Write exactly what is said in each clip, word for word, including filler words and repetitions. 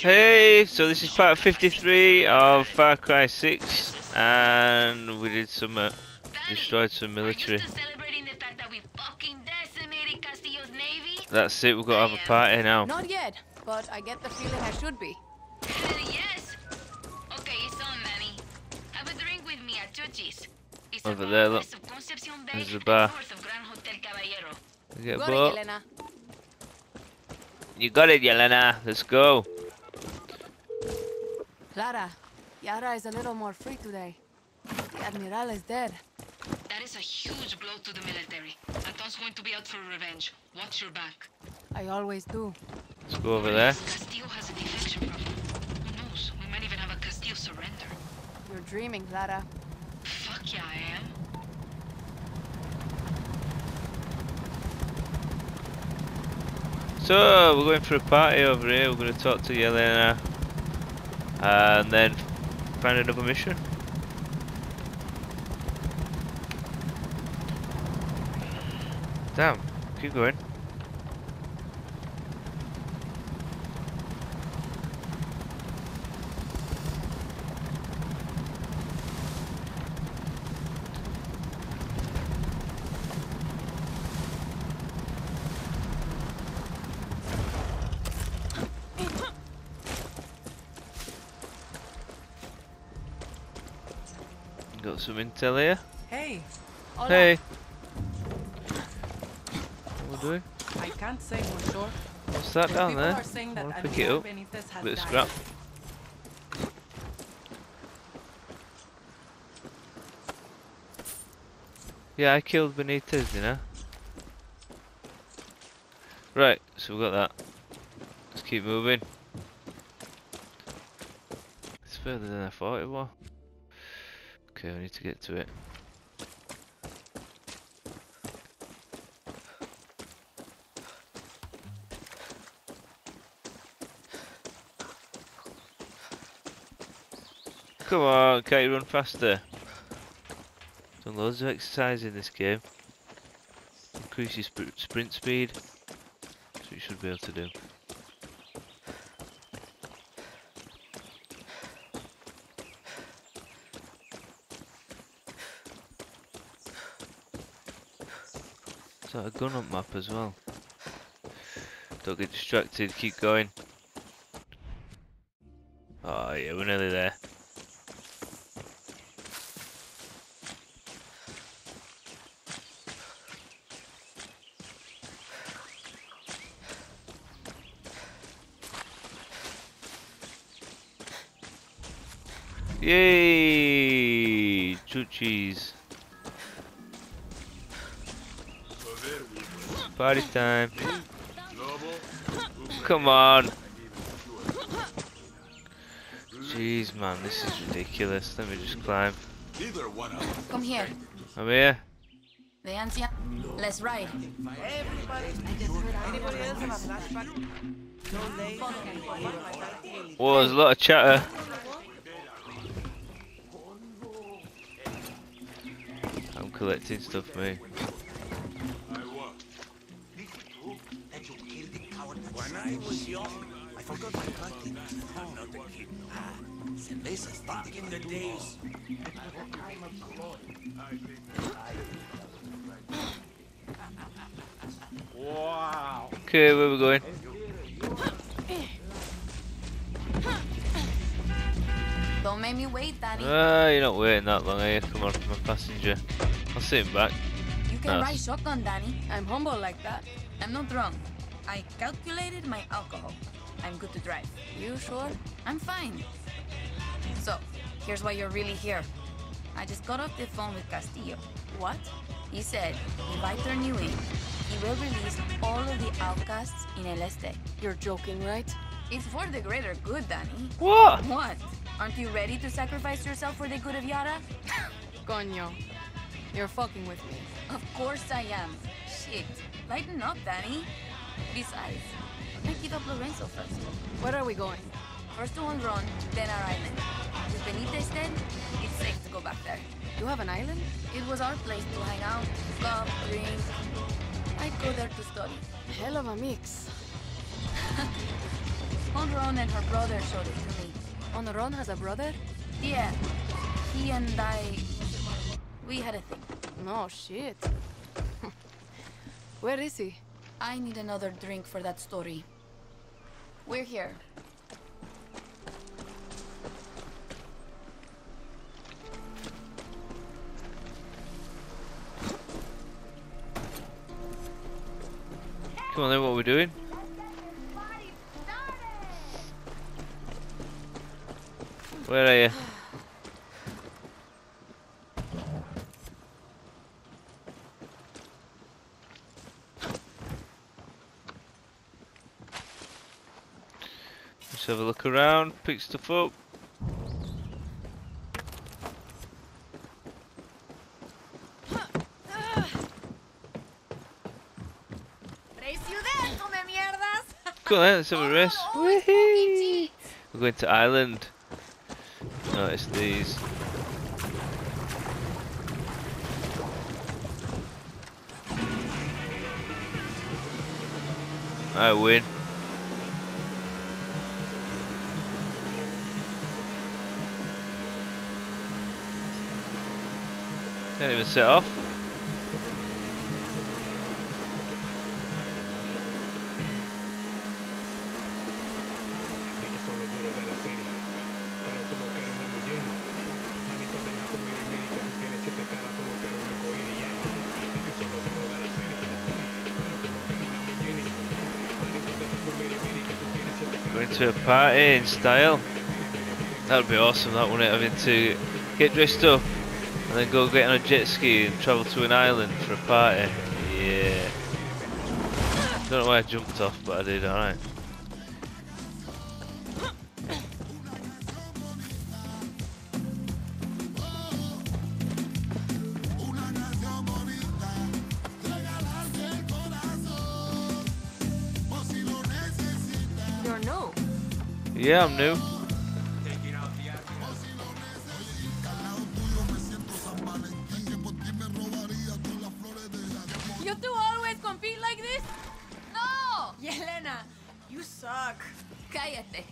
Hey, so this is part fifty-three of Far Cry six, and we did some, uh, destroyed some military. That's it, we've got to have a party now. Not yet, but I get the feeling I should be. Yes. Okay, it's on, Manny. Have a drink with me at Chuchi's. Over there, look. There's the bar. You get a boat. You got it, Yelena. Let's go. Clara, Yara is a little more free today. The Admiral is dead. That is a huge blow to the military. Anton's going to be out for revenge. Watch your back. I always do. Let's go over there. Castillo has a defection problem. Who knows? We might even have a Castillo surrender. You're dreaming, Clara. Fuck yeah, I am. So, we're going for a party over here. We're going to talk to Yelena and then find another mission. Damn, keep going. Got some intel here. Hey. Hola. Hey. What are we doing? I can't say for sure. What's that down there? I want to pick it up. Bit of scrap. Yeah, I killed Benitez, you know. Right, so we got that. Let's keep moving. It's further than I thought it was. Okay, we need to get to it. Come on, can't you run faster? Done loads of exercise in this game. Increase your sp sprint speed. That's what you should be able to do. A gun up map as well. Don't get distracted, keep going. Oh yeah, we're nearly there. Yay! Chuchis. Party time. Come on. Jeez, man, this is ridiculous. Let me just climb. Come here. I'm here. The Let's ride. Whoa, there's a lot of chatter. I'm collecting stuff, mate. I was young. I forgot my party. I'm not a kid. Ah, Celeste is back in the days. I'm a boy. I think that I Wow. Okay, where are we going? Don't make me wait, Dani. Ah, you're not waiting that long, are you? Come on, my passenger. I'll sit him back. You can nice. Ride shotgun, Dani. I'm humble like that. I'm not drunk. I calculated my alcohol. I'm good to drive. You sure? I'm fine. So, here's why you're really here. I just got off the phone with Castillo. What? He said, if I turn you in, he will release all of the outcasts in El Este. You're joking, right? It's for the greater good, Dani. What? What? Aren't you ready to sacrifice yourself for the good of Yara? Coño. You're fucking with me. Of course I am. Shit. Lighten up, Dani. Besides, let's give up Lorenzo first. Where are we going? First to Honron, then our island. With Benitez then, it's safe to go back there. You have an island? It was our place to hang out, club, drink. I'd go there to study. Hell of a mix. Honron and her brother showed it to me. Honron has a brother? Yeah. He and I... we had a thing. No shit. Where is he? I need another drink for that story. We're here. Come on then, what we're doing? Where are you? Let's have a look around, pick stuff up. Come on then, let's have a rest. Whee! We're going to Ireland. Notice these. I win. Can't even set off. To a party in style. That would be awesome, that wouldn't it? Having to get dressed up and then go get on a jet ski and travel to an island for a party. Yeah. Don't know why I jumped off, but I did, alright. Yeah, I'm new. You two always compete like this? No! Yelena, you suck. Cállate.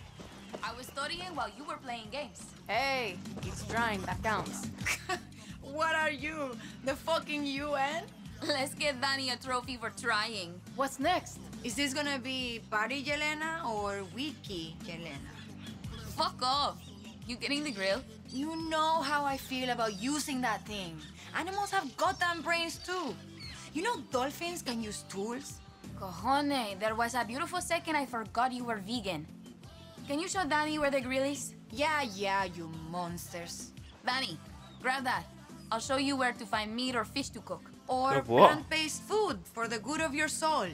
I was studying while you were playing games. Hey, it's drawing that counts. What are you? The fucking U N? Let's get Dani a trophy for trying. What's next? Is this gonna be Party Yelena or Wiki Yelena? Fuck off! You getting the grill? You know how I feel about using that thing. Animals have goddamn brains too. You know dolphins can use tools? Cojone, there was a beautiful second I forgot you were vegan. Can you show Dani where the grill is? Yeah, yeah, you monsters. Dani, grab that. I'll show you where to find meat or fish to cook. Or plant-based food for the good of your soul.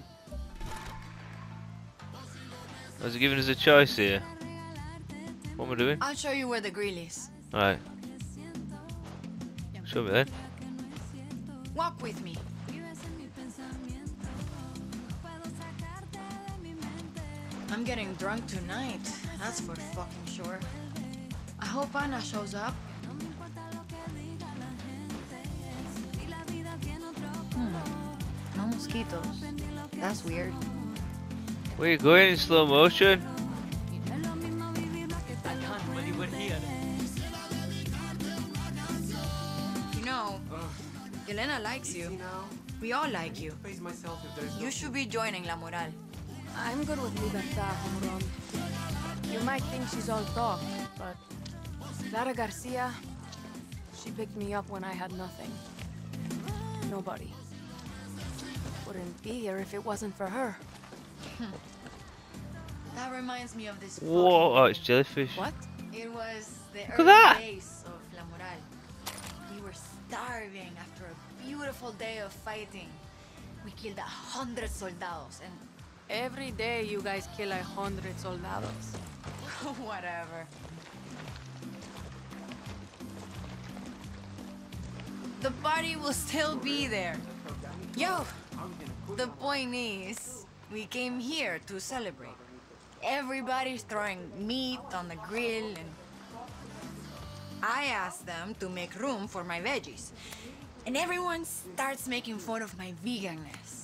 Has it given us a choice here? What am I doing? I'll show you where the grill is. Alright. Show me then. Walk with me. I'm getting drunk tonight. That's for fucking sure. I hope Anna shows up. Hmm. No mosquitoes. That's weird. Where are you going in slow motion? I can't believe we're here. You know, Yelena likes you. We all like you. You should be joining La Moral. I'm good with Libertad, Honron. You might think she's all talk, but Clara Garcia, she picked me up when I had nothing. Nobody. Wouldn't be here if it wasn't for her. That reminds me of this. Whoa, oh, it's jellyfish. What? It was the early days of La Moral. We were starving after a beautiful day of fighting. We killed a hundred soldados and... Every day you guys kill a hundred soldados. Whatever. The party will still be there. Yo, the point is... we came here to celebrate. Everybody's throwing meat on the grill and... I asked them to make room for my veggies. And everyone starts making fun of my veganness.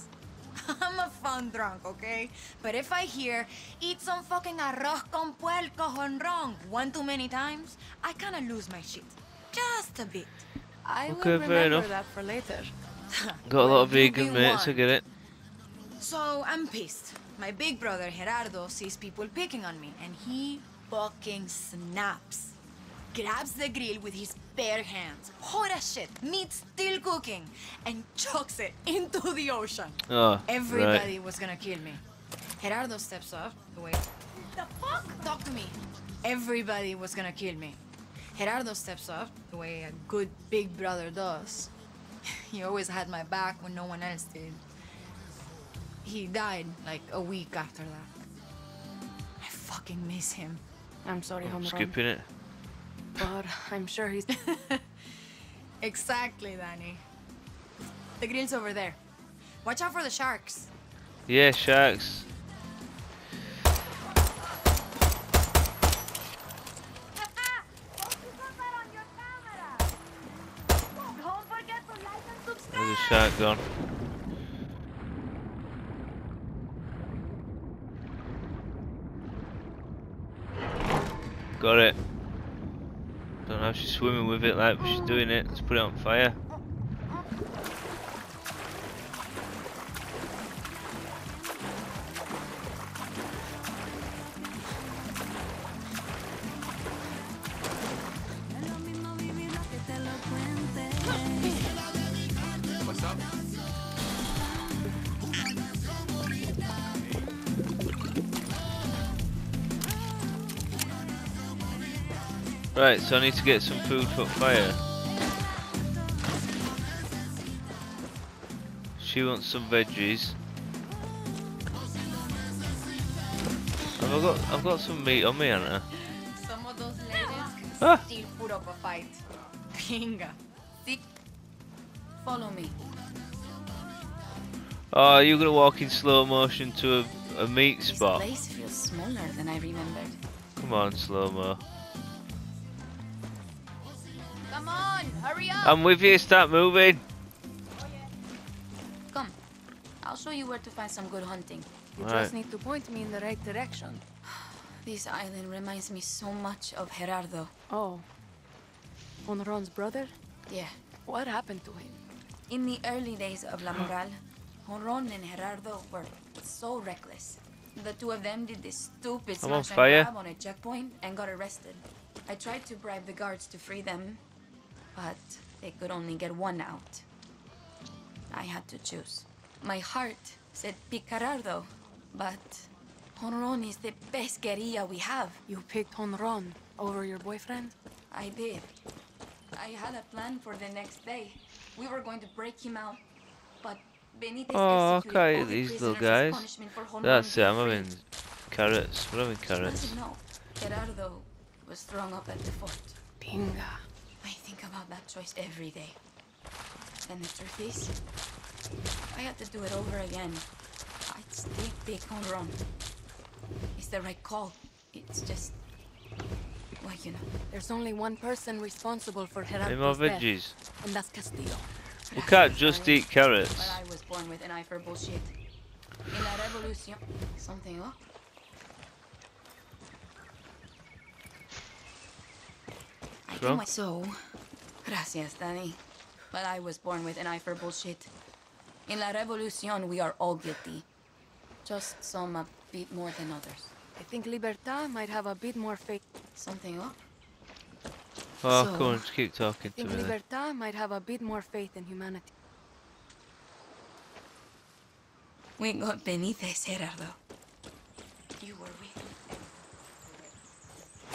I'm a fun drunk, okay? But if I hear, eat some fucking arroz con puerco, Honron, one too many times, I kind of lose my shit. Just a bit. I okay, will remember that for later. Got a lot of vegan mates, I get it. So, I'm pissed. My big brother, Gerardo, sees people picking on me, and he fucking snaps. Grabs the grill with his bare hands, hot as shit, meat still cooking, and chucks it into the ocean. Oh, everybody right. was gonna kill me. Gerardo steps up. Wait. The fuck? Talk to me. Everybody was gonna kill me. Gerardo steps up, the way a good big brother does. He always had my back when no one else did. He died like a week after that. I fucking miss him. I'm sorry, I'm Honron. Skipping it. But I'm sure he's... Exactly, Dani. The grill's over there. Watch out for the sharks. Yeah, sharks. Don't forget to like and subscribe. There's a shark gone. Got it. Don't know if she's swimming with it like, but she's doing it. Let's put it on fire. What's up? Right, so I need to get some food for fire. She wants some veggies. Have I got? I've got some meat on me, haven't I? Some of those ladies ah. still put up a fight. Pinga. See? Follow me. Oh, you're gonna walk in slow motion to a, a meat spot. This place feels smaller than I remembered. Come on, slow mo. Come on, hurry up. I'm with you, start moving. Come, I'll show you where to find some good hunting. You right. just need to point me in the right direction. This island reminds me so much of Gerardo. Oh, Honron's brother? Yeah. What happened to him? In the early days of La Moral, Honron and Gerardo were so reckless. The two of them did this stupid smash and grab on a checkpoint and got arrested. I tried to bribe the guards to free them, but they could only get one out. I had to choose. My heart said pick Gerardo, but Honron is the best guerrilla we have. You picked Honron over your boyfriend? I did. I had a plan for the next day. We were going to break him out, but Benitez oh, okay, these little guys. That's it, I'm having carrots. We're having carrots. No, Gerardo was thrown up at the fort. Pinga. I think about that choice every day. And the truth is, if I had to do it over again, I'd still pick Honron. It's the right call. It's just... Well, you know. There's only one person responsible for Gerardo's death, and that's Castillo. We can't just eat carrots. But I was born with an eye for bullshit. In La Revolución... Something up? Wrong? So, gracias, Dani. But I was born with an eye for bullshit. In La Revolución, we are all guilty. Just some a bit more than others. I think Libertad might have a bit more faith. Something up? Oh, so, come on, just keep talking to me. I think Libertad might have a bit more faith in humanity. We got Benitez, Gerardo. You were with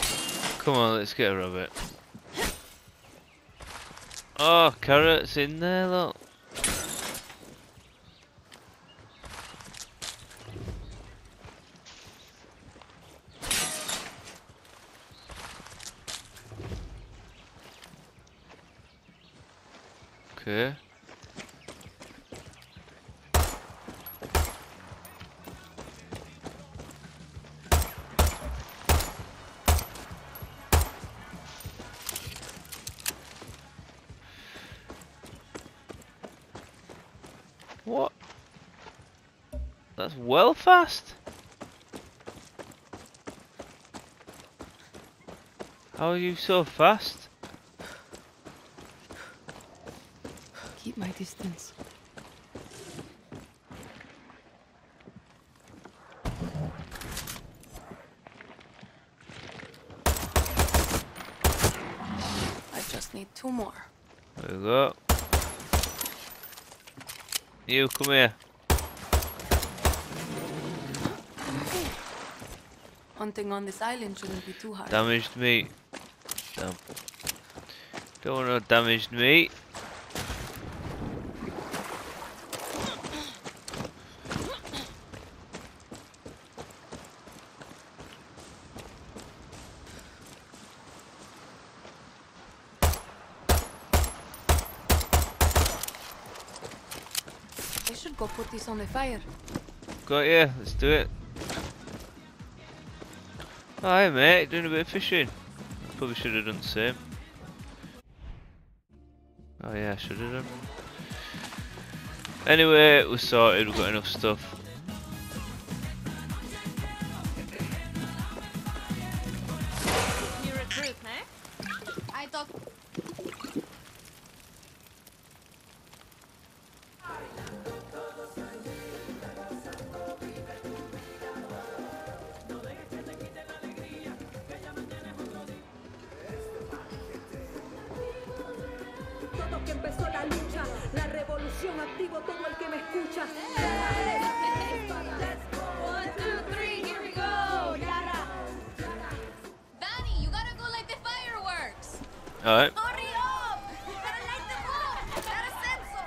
him. Come on, let's get rid of it. Oh, carrots in there, look. Okay. That's well fast. How are you so fast? Keep my distance. Two more. There we go. You come here. Okay. Hunting on this island shouldn't be too hard. Damaged meat. Damn. Don't want no damaged meat. This on the fire. Got ya, let's do it. Hi mate, doing a bit of fishing. Probably should have done the same. Oh yeah, I should have done. Anyway, we're sorted, we've got enough stuff. Alright. Hurry up! You gotta light the wood! Gotta senso!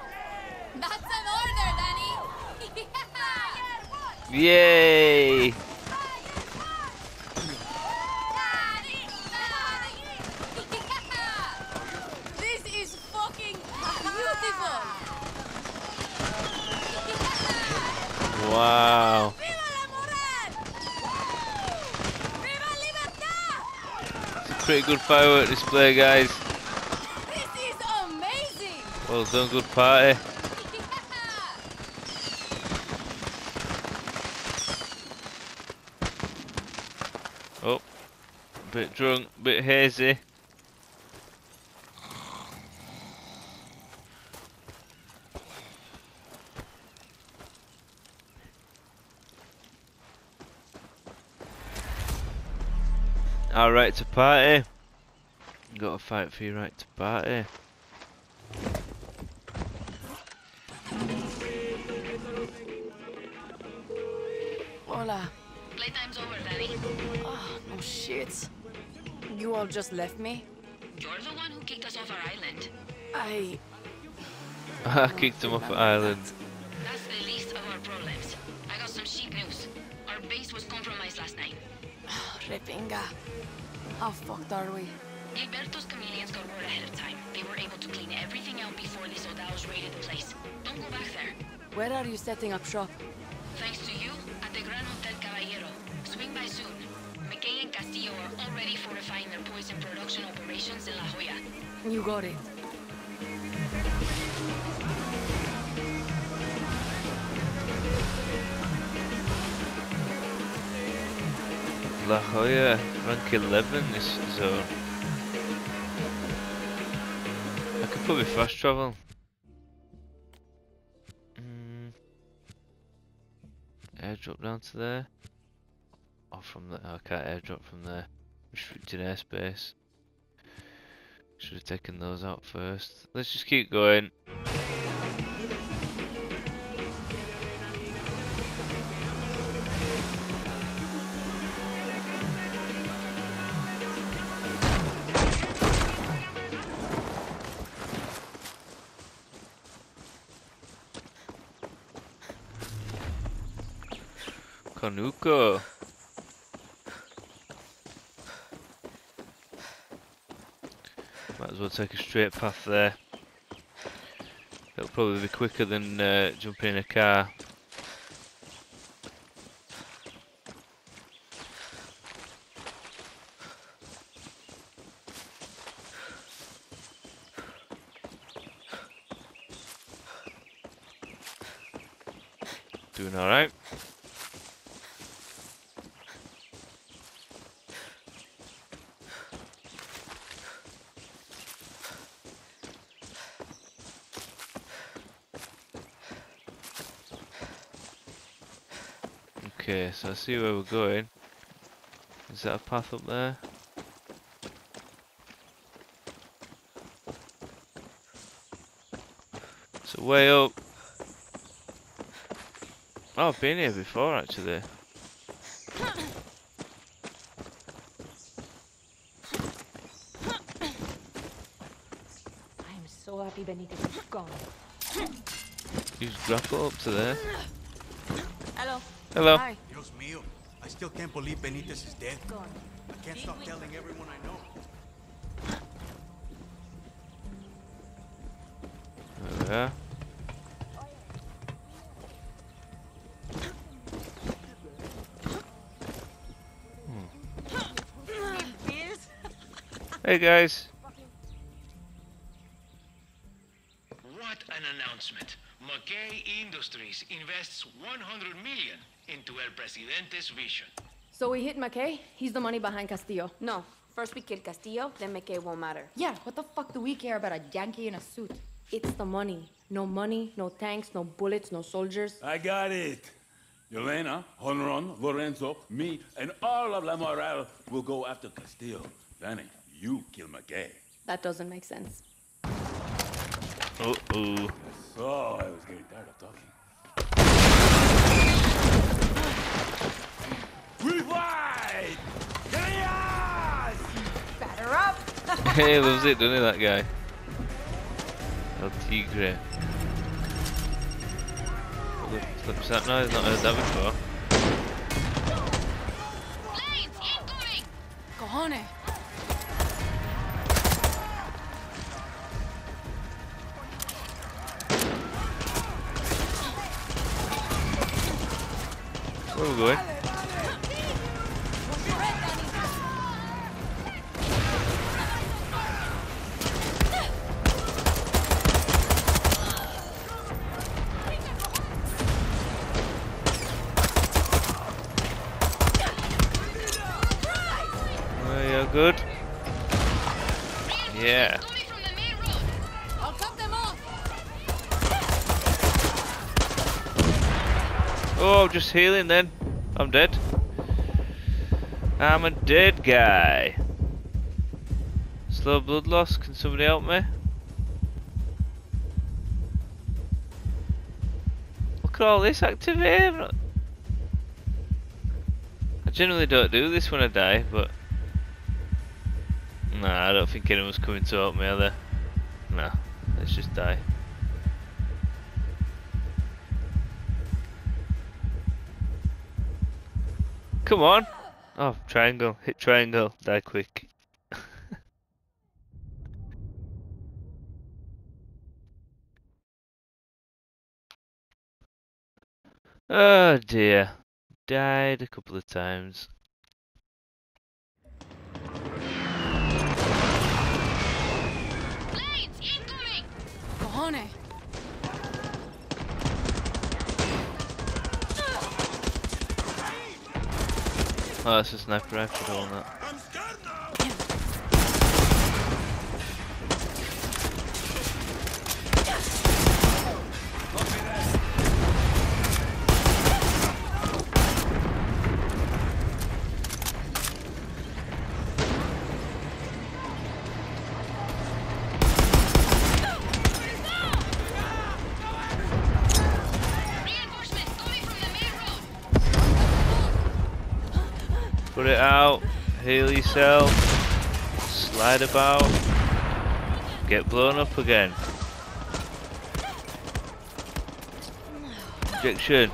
That's an order, Dani! Yeah! Yay! Dani! Dani! This is fucking beautiful! Wow! Viva La Moral! Viva Libertad! It's a pretty good firework display, guys. This is amazing. Well done, good party. Oh, bit drunk, bit hazy. All right to party. Gotta fight for your right to party. Hola. Playtime's over, Dani. Oh, no shit. You all just left me? You're the one who kicked us off our island. I... I kicked him off our island. That's the least of our problems. I got some shit news. Our base was compromised last night. Oh, Repinga. How fucked are we? Gilberto's chameleons got word ahead of time. They were able to clean everything out before the soldados raided the place. Don't go back there. Where are you setting up shop? Thanks to you, at the Gran Hotel Caballero. Swing by soon. McKay and Castillo are already fortifying their poison production operations in La Jolla. You got it. La Jolla, rank eleven this zone. I could probably fast travel. Mm. Airdrop down to there. Or from there. Oh, I can't airdrop from there. Restricted airspace. Should have taken those out first. Let's just keep going. Nuka. Might as well take a straight path there. It'll probably be quicker than uh, jumping in a car. Doing all right. Okay, so I see where we're going. Is that a path up there? It's a way up. Oh, I've been here before actually. I'm so happy Benitez is gone. You just grapple up to there. Hello. Hello. Hi. Dios mío. I still can't believe Benitez is dead. Gone. I can't stop telling everyone I know. There we are. Hey guys. What an announcement. McKay Industries invests one hundred million into El Presidente's vision. So we hit McKay? He's the money behind Castillo. No. First we kill Castillo, then McKay won't matter. Yeah, what the fuck do we care about a Yankee in a suit? It's the money. No money, no tanks, no bullets, no soldiers. I got it. Yelena, Honron, Lorenzo, me, and all of La Moral will go after Castillo. Dani. You kill McKay. That doesn't make sense. Uh-oh. So I was getting tired of talking. Rewind! Chaos! Batter up! Hey, loves it, doesn't he, that guy? El Tigre. Flips that now, he's not heard that before. Planes incoming! Cojones! Where are we going? Oh, you're good. Yeah. Oh, just healing then. I'm dead. I'm a dead guy. Slow blood loss. Can somebody help me? Look at all this activity. I generally don't do this when I die, but nah, I don't think anyone's coming to help me either. Nah, let's just die. Come on! Oh, triangle. Hit triangle. Die quick. Oh dear. Died a couple of times. Blades incoming! Cojones! Oh, that's a sniper rifle on that. I'm scared now. Put it out, heal yourself, slide about, get blown up again. Injection.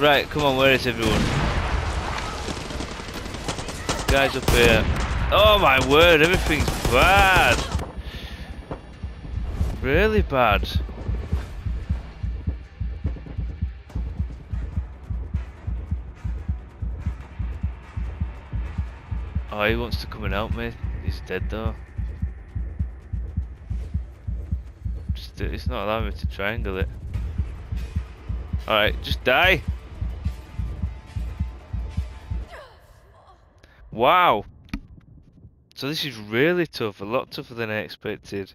Right, come on, where is everyone? This guy's up here. Oh my word, everything's bad. Really bad. Oh, he wants to come and help me. He's dead though. Just, it's not allowing me to triangle it. Alright, just die. Wow. So this is really tough. A lot tougher than I expected.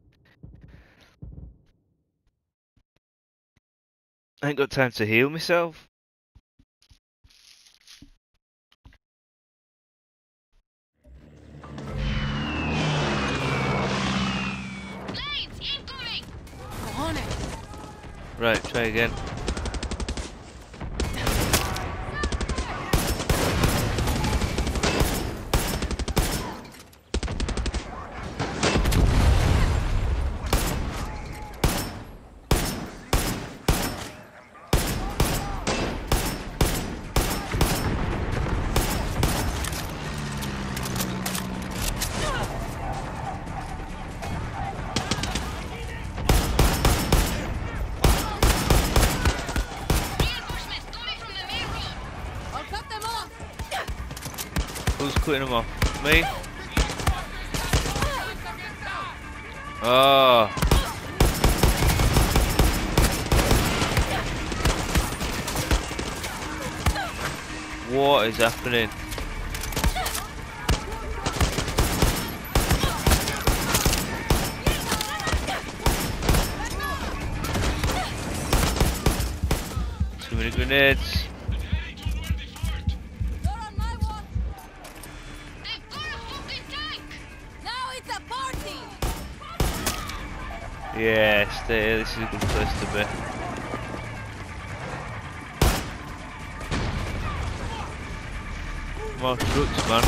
I ain't got time to heal myself. Blades incoming. Go on it. Right, try again. Putting them off me. Oh. What is happening? Too many grenades. Yeah, stay here, this is a good place to be. More trucks, man.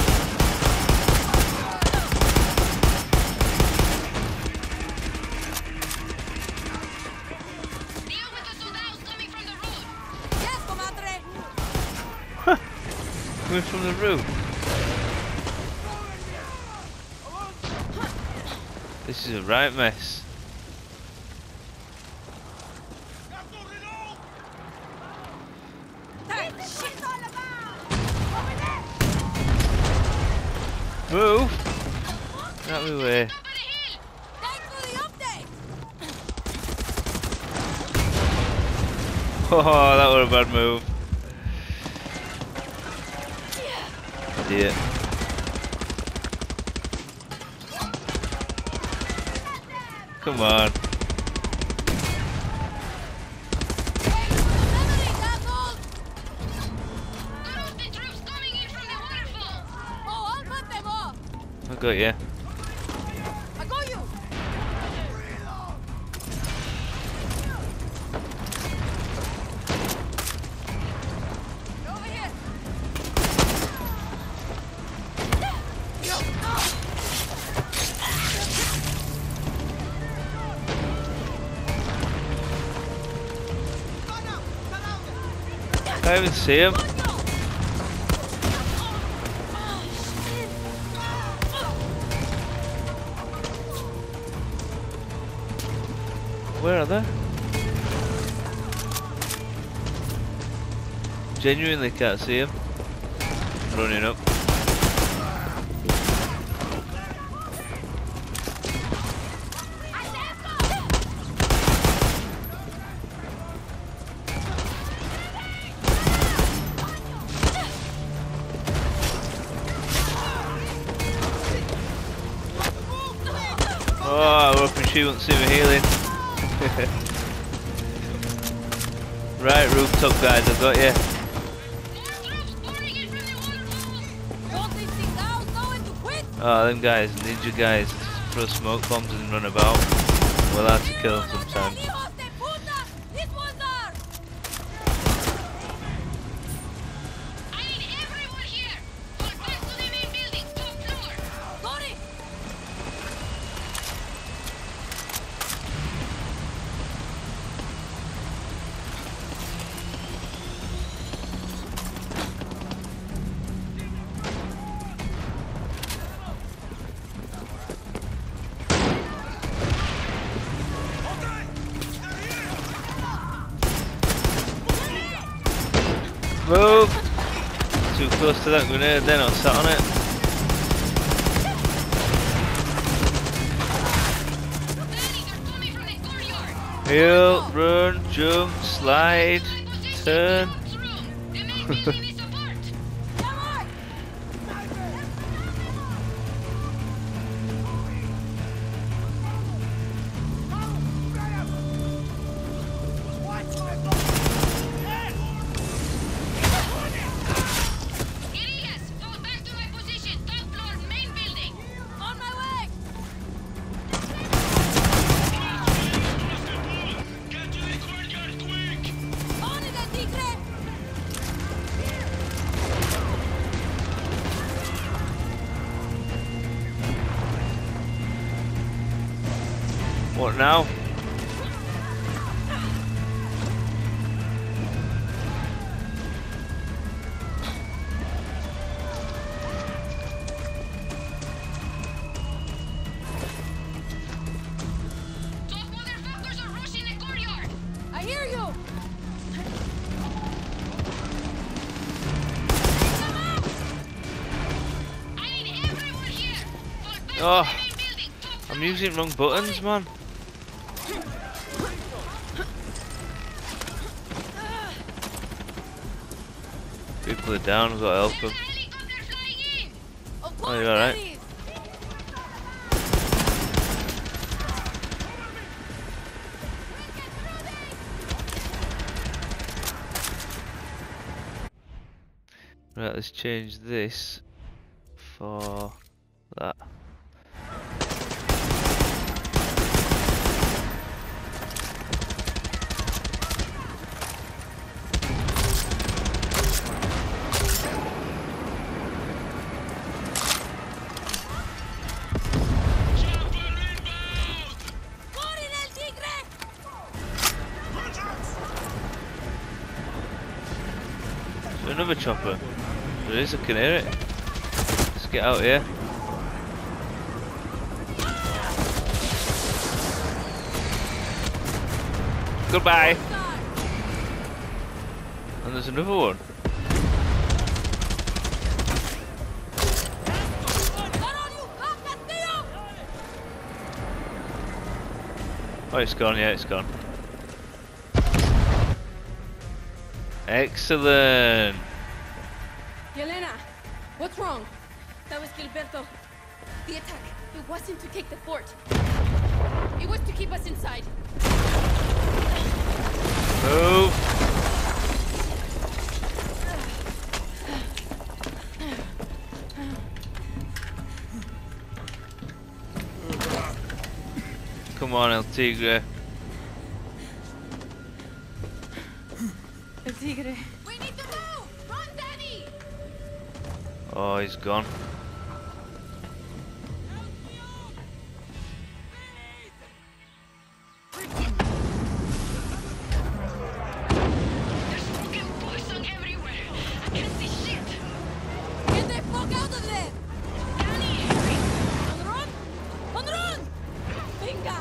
Deal with the soldados coming from the roof. Yes, comandre. Coming from the roof. This is a right mess. Move! That way. Oh, that was a bad move. Idiot. Come on. Got you. I got you. Over here. I can't even see him. Where are they? Genuinely can't see him. Running up. Oh, I'm hoping she won't see me healing. Right, rooftop guys, I've got you. Oh, them guys, ninja guys, throw smoke bombs and run about. We'll have to kill them sometimes. Move! Too close to that grenade then, I sat on it. Heal, run, jump, slide, turn. What now? Oh, I'm using wrong buttons, man. People are down, we've got to help them. Oh, you're alright. Right, let's change this for that. Another chopper. There is, I can hear it. Let's get out here. Goodbye. And there's another one. Oh, it's gone, yeah, it's gone. Excellent. Yelena, what's wrong? That was Gilberto. The attack, it wasn't to take the fort. It was to keep us inside. Move. Come on, El Tigre. El Tigre. Oh, he's gone. There's fucking poison everywhere. I can't see shit. Get the fuck out of there! Dani! Honron! Honron! Venga!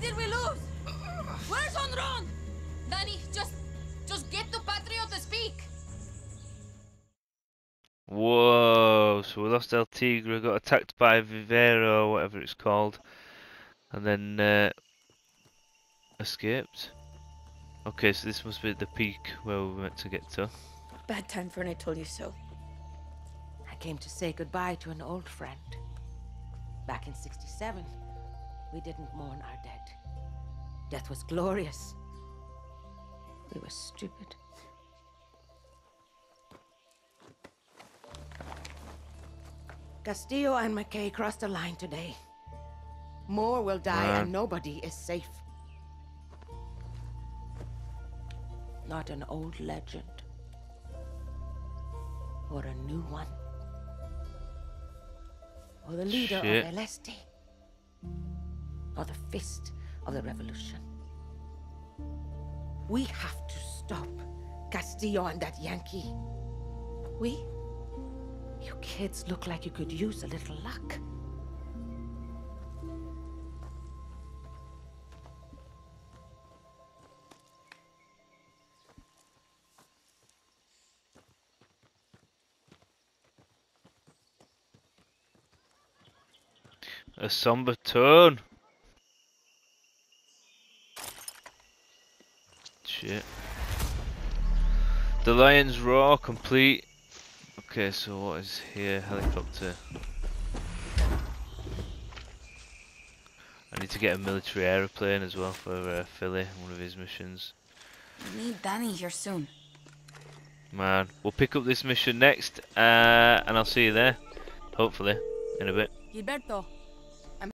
Did we lose? Where's Honron? Dani, just, just get to Patriot to speak. Whoa, so we lost El Tigre, got attacked by Viviro, whatever it's called, and then uh, escaped. Okay, so this must be the peak where we were meant to get to. Bad time for an I told you so. I came to say goodbye to an old friend. Back in sixty-seven. We didn't mourn our dead. Death was glorious. We were stupid. Castillo and McKay crossed the line today. More will die yeah. and nobody is safe. Not an old legend. Or a new one. Or the leader Shit. of El Este. Or the fist of the revolution. We have to stop Castillo and that Yankee. We? You kids look like you could use a little luck. A somber tone. Shit. The lion's roar complete. Okay, so what is here? Helicopter. I need to get a military aeroplane as well for uh, Philly, one of his missions. We need Dani here soon. Man, we'll pick up this mission next, uh, and I'll see you there, hopefully, in a bit. Gilberto.